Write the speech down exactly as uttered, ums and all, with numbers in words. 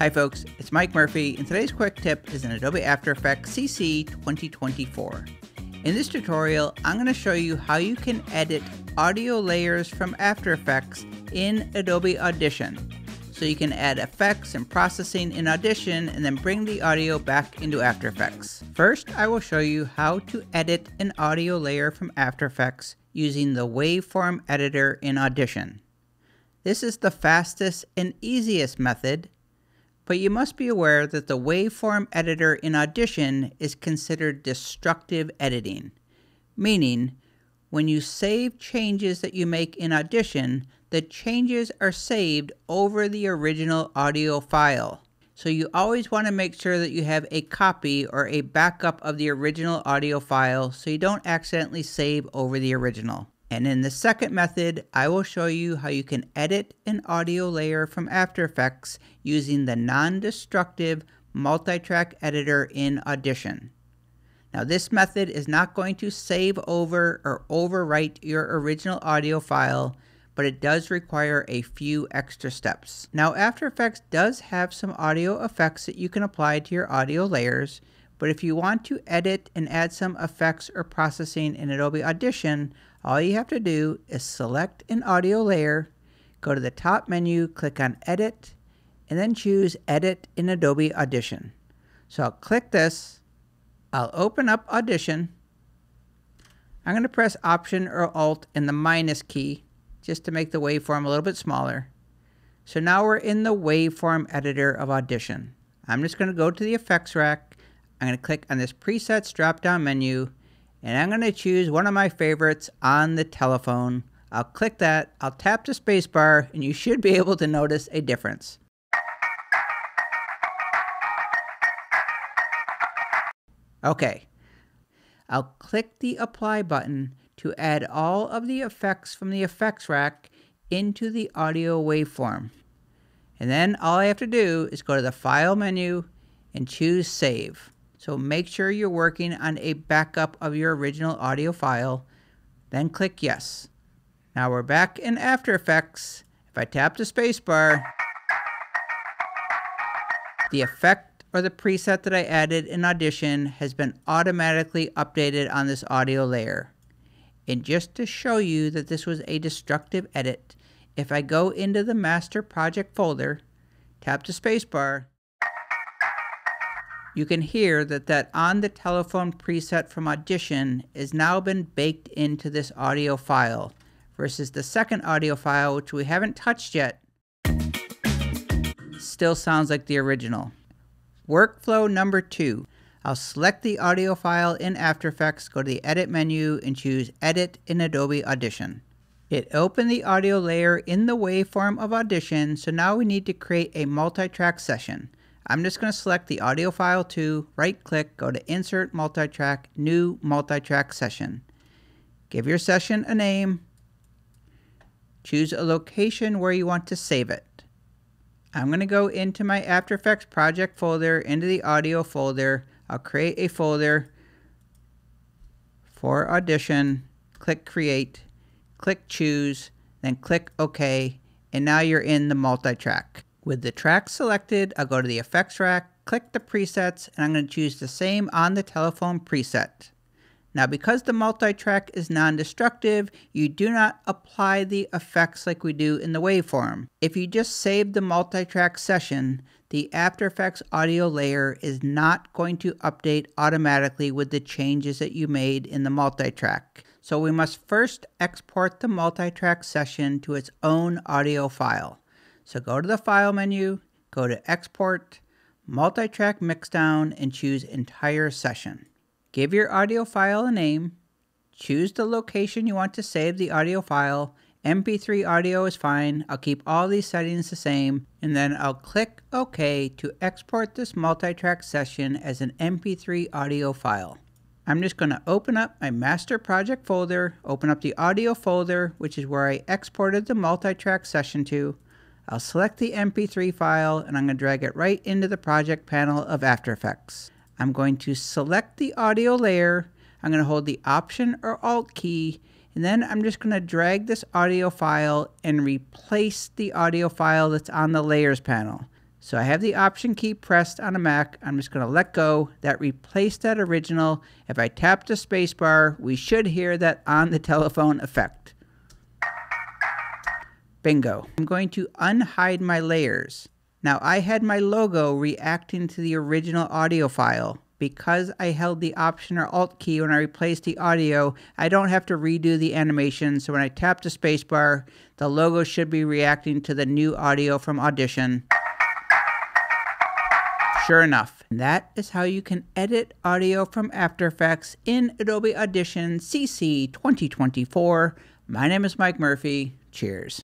Hi folks, it's Mike Murphy, and today's quick tip is in Adobe After Effects C C twenty twenty-four. In this tutorial, I'm going to show you how you can edit audio layers from After Effects in Adobe Audition. So you can add effects and processing in Audition and then bring the audio back into After Effects. First, I will show you how to edit an audio layer from After Effects using the Waveform Editor in Audition. This is the fastest and easiest method, but you must be aware that the Waveform Editor in Audition is considered destructive editing, meaning when you save changes that you make in Audition, the changes are saved over the original audio file. So you always want to make sure that you have a copy or a backup of the original audio file so you don't accidentally save over the original. And in the second method, I will show you how you can edit an audio layer from After Effects using the non-destructive Multitrack Editor in Audition. Now this method is not going to save over or overwrite your original audio file, but it does require a few extra steps. Now After Effects does have some audio effects that you can apply to your audio layers, but if you want to edit and add some effects or processing in Adobe Audition, all you have to do is select an audio layer, go to the top menu, click on Edit, and then choose Edit in Adobe Audition. So I'll click this, I'll open up Audition, I'm going to press Option or Alt and the minus key just to make the waveform a little bit smaller. So now we're in the Waveform Editor of Audition. I'm just going to go to the Effects Rack, I'm going to click on this Presets drop-down menu, and I'm going to choose one of my favorites, On the Telephone. I'll click that, I'll tap the spacebar, and you should be able to notice a difference. Okay, I'll click the Apply button to add all of the effects from the Effects Rack into the audio waveform. And then all I have to do is go to the File menu and choose Save. So make sure you're working on a backup of your original audio file, then click Yes. Now we're back in After Effects. If I tap the spacebar, the effect or the preset that I added in Audition has been automatically updated on this audio layer. And just to show you that this was a destructive edit, if I go into the Master Project folder, tap the spacebar, you can hear that that On the Telephone preset from Audition has now been baked into this audio file versus the second audio file, which we haven't touched yet, still sounds like the original. Workflow number two. I'll select the audio file in After Effects, go to the Edit menu and choose Edit in Adobe Audition. It opened the audio layer in the waveform of Audition, so now we need to create a multi-track session. I'm just going to select the audio file to right-click, go to Insert Multitrack, New Multitrack Session. Give your session a name. Choose a location where you want to save it. I'm going to go into my After Effects project folder, into the audio folder. I'll create a folder for Audition, click Create, click Choose, then click OK, and now you're in the multitrack. With the track selected, I'll go to the Effects Rack, click the presets, and I'm going to choose the same On the Telephone preset. Now because the multitrack is non-destructive, you do not apply the effects like we do in the waveform. If you just save the multitrack session, the After Effects audio layer is not going to update automatically with the changes that you made in the multitrack. So we must first export the multitrack session to its own audio file. So go to the File menu, go to Export, Multitrack Mixdown, and choose Entire Session. Give your audio file a name, choose the location you want to save the audio file, M P three audio is fine, I'll keep all these settings the same, and then I'll click OK to export this multitrack session as an M P three audio file. I'm just going to open up my Master Project folder, open up the audio folder, which is where I exported the multitrack session to. I'll select the M P three file and I'm going to drag it right into the project panel of After Effects. I'm going to select the audio layer, I'm going to hold the Option or Alt key, and then I'm just going to drag this audio file and replace the audio file that's on the Layers panel. So I have the Option key pressed on a Mac. I'm just going to let go. That replaced that original. If I tap the spacebar, we should hear that on the telephone effect. Bingo. I'm going to unhide my layers. Now I had my logo reacting to the original audio file. Because I held the Option or Alt key when I replaced the audio, I don't have to redo the animation, so when I tap the spacebar, the logo should be reacting to the new audio from Audition. Sure enough. And that is how you can edit audio from After Effects in Adobe Audition C C twenty twenty-four. My name is Mike Murphy. Cheers.